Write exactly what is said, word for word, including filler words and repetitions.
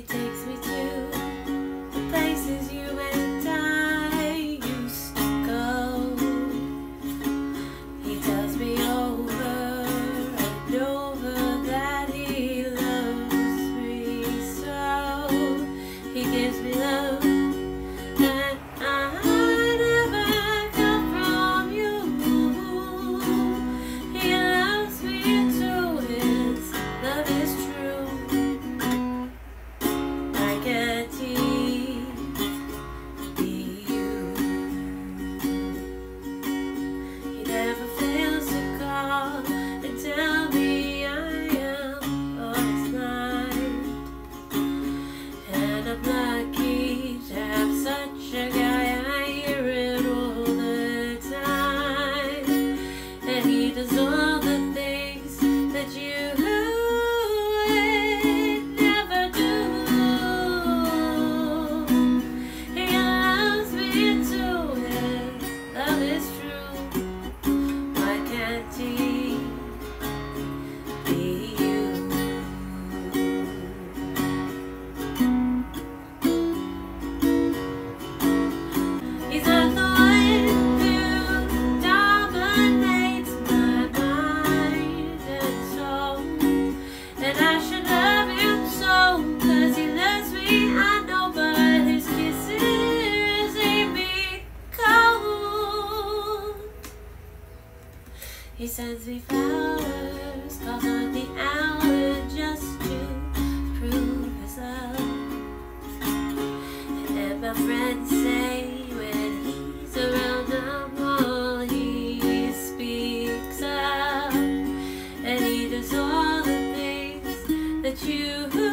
It takes me to the places you and I used to go. He tells me over and over that he loves me so. He gives me love that I never got from you. He loves me too, his love is true. He sends me flowers, calls on the hour just to prove his love. And my friends say when he's around, I'm all he speaks of. And he does all the things that you